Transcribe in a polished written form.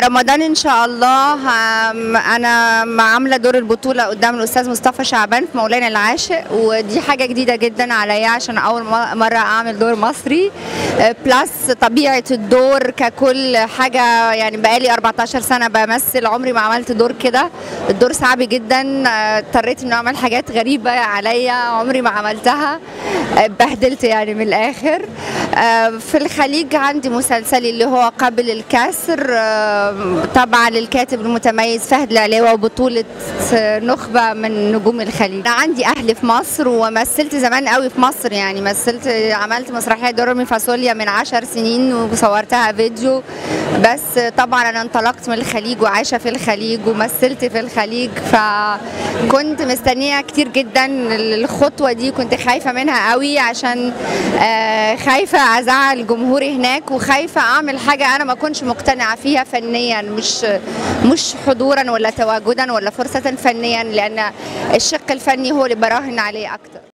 رمضان ان شاء الله انا عامله دور البطوله قدام الاستاذ مصطفى شعبان في مولانا العاشق، ودي حاجه جديده جدا عليا عشان اول مره اعمل دور مصري، بلس طبيعه الدور ككل حاجه. يعني بقالي 14 سنه بمثل، عمري ما عملت دور كده، الدور صعب جدا، اضطريت اني اعمل حاجات غريبه عليا عمري ما عملتها، اتبهدلت يعني من الاخر. في الخليج عندي مسلسلي اللي هو قبل الكسر، طبعا للكاتب المتميز فهد العلاوة، وبطولة نخبة من نجوم الخليج. أنا عندي أهل في مصر، ومثلت زمان قوي في مصر، يعني مثلت عملت مسرحية دورمي فاصوليا من 10 سنين وصورتها فيديو، بس طبعا أنا انطلقت من الخليج وعايشة في الخليج ومثلت في الخليج، فكنت مستنية كتير جدا الخطوة دي، كنت خايفة منها قوي عشان خايفة أزعل جمهوري هناك، وخايفة أعمل حاجة أنا ما كنتش مقتنعة فيها فنيا، مش حضورا ولا تواجدا ولا فرصة فنيا، لأن الشق الفني هو اللي براهن عليه أكتر.